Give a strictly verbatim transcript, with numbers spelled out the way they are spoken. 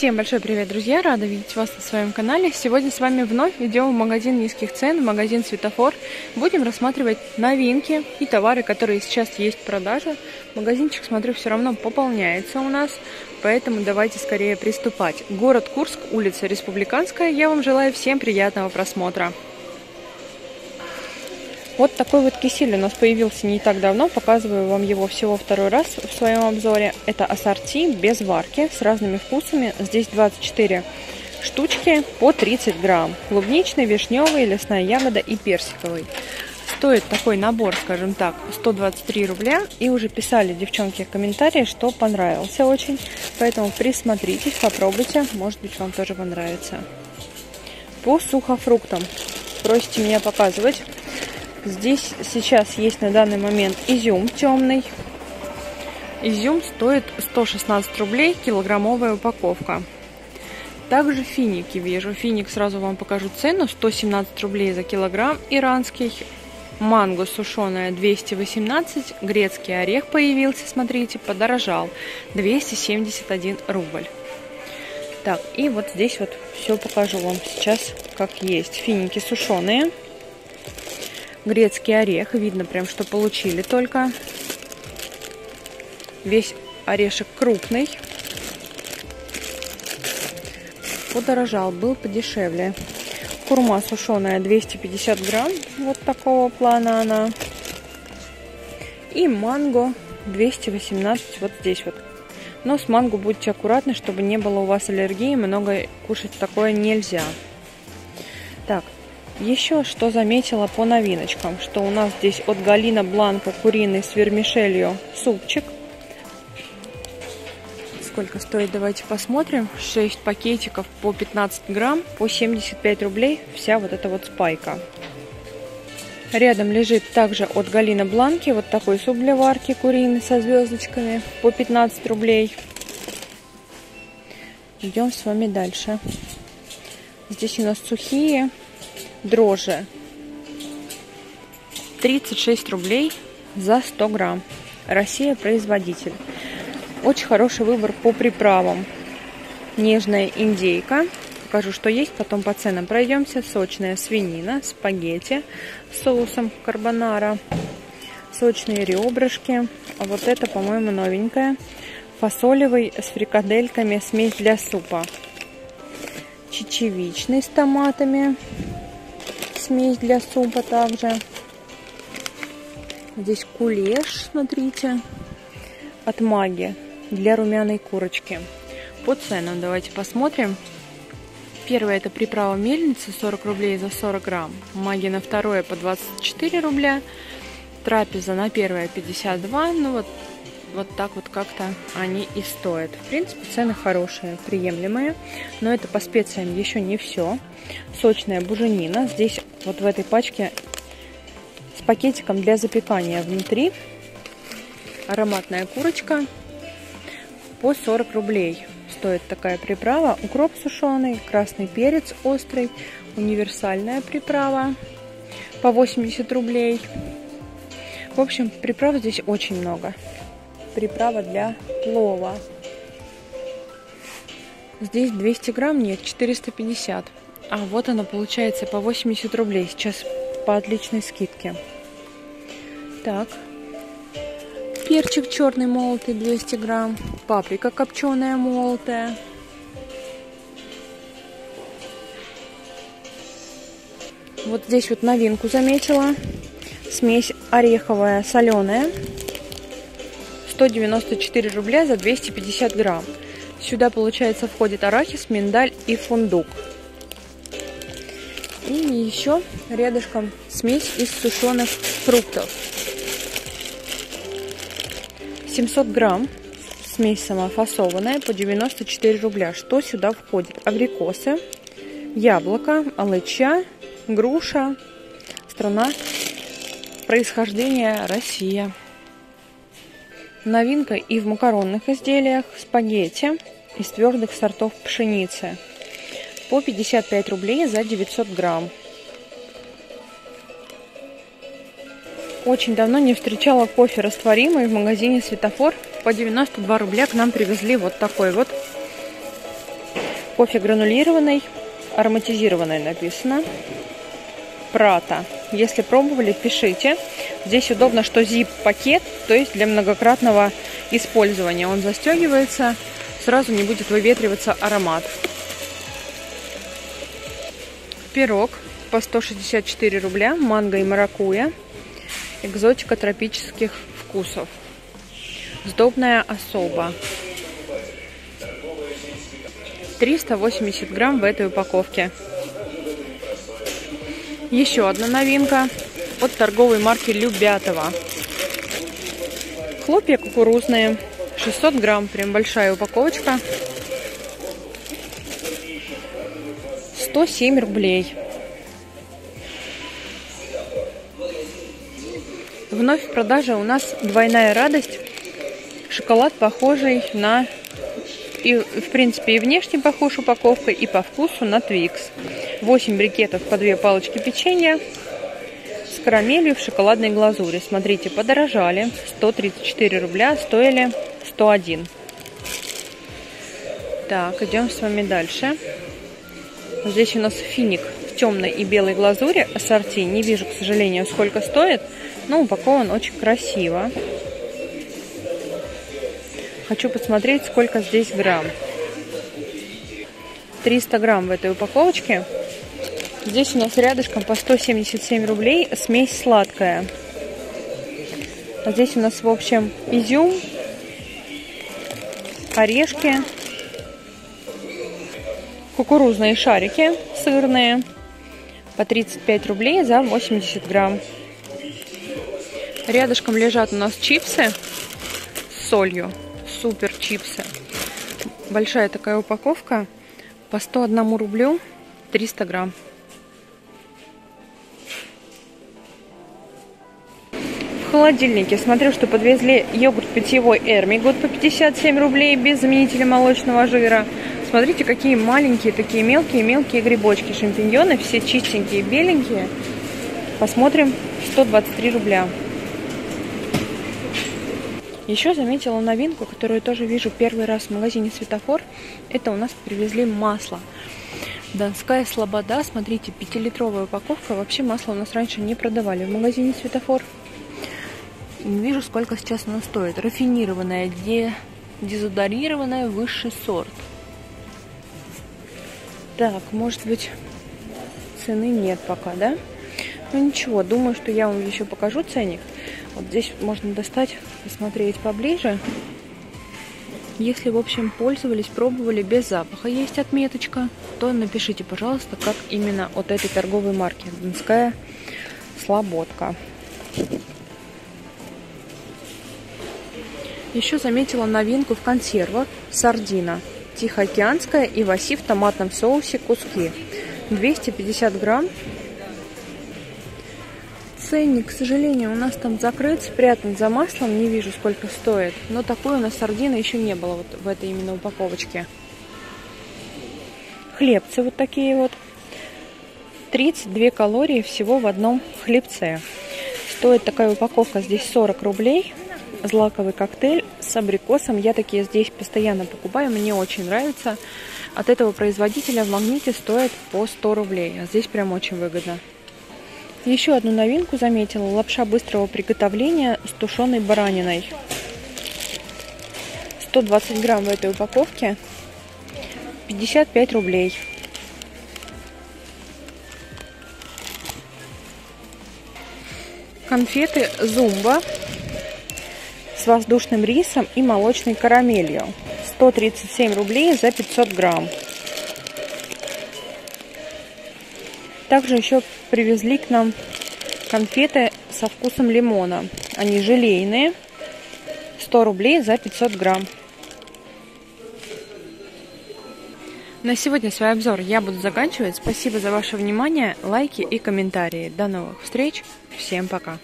Всем большой привет, друзья! Рада видеть вас на своем канале. Сегодня с вами вновь идем в магазин низких цен, в магазин Светофор. Будем рассматривать новинки и товары, которые сейчас есть в продаже. Магазинчик, смотрю, все равно пополняется у нас, поэтому давайте скорее приступать. Город Курск, улица Республиканская. Я вам желаю всем приятного просмотра. Вот такой вот кисель у нас появился не так давно, показываю вам его всего второй раз в своем обзоре. Это ассорти без варки, с разными вкусами. Здесь двадцать четыре штучки по тридцать грамм. Клубничный, вишневый, лесная ягода и персиковый. Стоит такой набор, скажем так, сто двадцать три рубля. И уже писали девчонки в комментарии, что понравился очень. Поэтому присмотритесь, попробуйте, может быть, вам тоже понравится. По сухофруктам. Просите меня показывать. Здесь сейчас есть на данный момент изюм темный. Изюм стоит сто шестнадцать рублей, килограммовая упаковка. Также финики вижу. Финик, сразу вам покажу цену, сто семнадцать рублей за килограмм, иранский. Манго сушеная двести восемнадцать, грецкий орех появился, смотрите, подорожал, двести семьдесят один рубль. Так, и вот здесь вот все покажу вам сейчас, как есть. Финики сушеные. Грецкий орех, видно прям, что получили только. Весь орешек крупный. Подорожал, был подешевле. Курма сушеная двести пятьдесят грамм, вот такого плана она. И манго двести восемнадцать, вот здесь вот. Но с манго будьте аккуратны, чтобы не было у вас аллергии, много кушать такое нельзя. Так. Еще что заметила по новиночкам, что у нас здесь от Галина Бланка куриный с вермишелью супчик. Сколько стоит, давайте посмотрим. шесть пакетиков по пятнадцать грамм, по семьдесят пять рублей вся вот эта вот спайка. Рядом лежит также от Галина Бланки вот такой суп для варки куриный со звездочками по пятнадцать рублей. Идем с вами дальше. Здесь у нас сухие. Дрожжи тридцать шесть рублей за сто грамм. Россия производитель. Очень хороший выбор по приправам. Нежная индейка. Покажу, что есть, потом по ценам пройдемся. Сочная свинина, спагетти с соусом карбонара. Сочные ребрышки. А вот это, по-моему, новенькая. Фасолевый с фрикадельками, смесь для супа. Чечевичный с томатами. Смесь для супа также. Здесь кулеш, смотрите, от Маги для румяной курочки. По ценам давайте посмотрим. Первое — это приправа мельница, сорок рублей за сорок грамм. Маги на второе по двадцать четыре рубля. Трапеза на первое пятьдесят два. Ну вот, вот так вот как-то они и стоят. В принципе, цены хорошие, приемлемые. Но это по специям еще не все. Сочная буженина. Здесь вот в этой пачке с пакетиком для запекания внутри. Ароматная курочка. По сорок рублей стоит такая приправа. Укроп сушеный, красный перец острый, универсальная приправа. По восемьдесят рублей. В общем, приправ здесь очень много. Приправа для плова. Здесь двести грамм, нет, четыреста пятьдесят. А вот она получается по восемьдесят рублей. Сейчас по отличной скидке. Так. Перчик черный молотый двести грамм. Паприка копченая молотая. Вот здесь вот новинку заметила. Смесь ореховая соленая. сто девяносто четыре рубля за двести пятьдесят грамм. Сюда, получается, входит арахис, миндаль и фундук. И еще рядышком смесь из сушеных фруктов. семьсот грамм. Смесь самофасованная по девяносто четыре рубля. Что сюда входит? Абрикосы, яблоко, алыча, груша. Страна происхождения Россия. Новинка и в макаронных изделиях. Спагетти из твердых сортов пшеницы. По пятьдесят пять рублей за девятьсот грамм. Очень давно не встречала кофе растворимый в магазине Светофор. По девяносто два рубля к нам привезли вот такой вот. Кофе гранулированный, ароматизированный написано. Прата. Если пробовали, пишите. Здесь удобно, что zip-пакет, то есть для многократного использования. Он застегивается, сразу не будет выветриваться аромат. Пирог по сто шестьдесят четыре рубля, манго и маракуйя. Экзотика тропических вкусов. Сдобная особа. триста восемьдесят грамм в этой упаковке. Еще одна новинка от торговой марки Любятово. Хлопья кукурузные. шестьсот грамм, прям большая упаковочка. сто семь рублей. Вновь в продаже у нас двойная радость. Шоколад, похожий на... И, в принципе, и внешне похож упаковкой, и по вкусу на Twix. восемь брикетов по две палочки печенья с карамелью в шоколадной глазури. Смотрите, подорожали. сто тридцать четыре рубля, стоили сто один. Так, идем с вами дальше. Здесь у нас финик в темной и белой глазури. Ассорти. Не вижу, к сожалению, сколько стоит, но упакован очень красиво. Хочу посмотреть, сколько здесь грамм. триста грамм в этой упаковочке. Здесь у нас рядышком по сто семьдесят семь рублей смесь сладкая. А здесь у нас, в общем, изюм, орешки, кукурузные шарики сырные по тридцать пять рублей за восемьдесят грамм. Рядышком лежат у нас чипсы с солью. Супер чипсы. Большая такая упаковка. По сто одному рублю триста грамм. В холодильнике смотрю, что подвезли йогурт питьевой Эрми. Год по пятьдесят семь рублей без заменителя молочного жира. Смотрите, какие маленькие, такие мелкие-мелкие грибочки. Шампиньоны все чистенькие, беленькие. Посмотрим. сто двадцать три рубля. Еще заметила новинку, которую тоже вижу первый раз в магазине «Светофор». Это у нас привезли масло. Донская Слобода. Смотрите, пятилитровая упаковка. Вообще масло у нас раньше не продавали в магазине «Светофор». Не вижу, сколько сейчас оно стоит. Рафинированное, дезодорированное, высший сорт. Так, может быть, цены нет пока, да? Ну ничего, думаю, что я вам еще покажу ценник. Вот здесь можно достать, посмотреть поближе. Если, в общем, пользовались, пробовали, без запаха есть отметочка, то напишите, пожалуйста, как именно от этой торговой марки. Донская Слободка. Еще заметила новинку в консервах. Сардина тихоокеанская и васи в томатном соусе куски. двести пятьдесят грамм. Ценник, к сожалению, у нас там закрыт, спрятан за маслом, не вижу, сколько стоит. Но такой у нас сардины еще не было вот в этой именно упаковочке. Хлебцы вот такие вот. тридцать две калории всего в одном хлебце. Стоит такая упаковка здесь сорок рублей. Злаковый коктейль с абрикосом. Я такие здесь постоянно покупаю, мне очень нравится. От этого производителя в магните стоит по сто рублей. А здесь прям очень выгодно. Еще одну новинку заметила. Лапша быстрого приготовления с тушеной бараниной. сто двадцать грамм в этой упаковке. пятьдесят пять рублей. Конфеты «Зумба» с воздушным рисом и молочной карамелью. сто тридцать семь рублей за пятьсот грамм. Также еще привезли к нам конфеты со вкусом лимона. Они желейные. сто рублей за пятьсот грамм. На сегодня свой обзор я буду заканчивать. Спасибо за ваше внимание, лайки и комментарии. До новых встреч. Всем пока.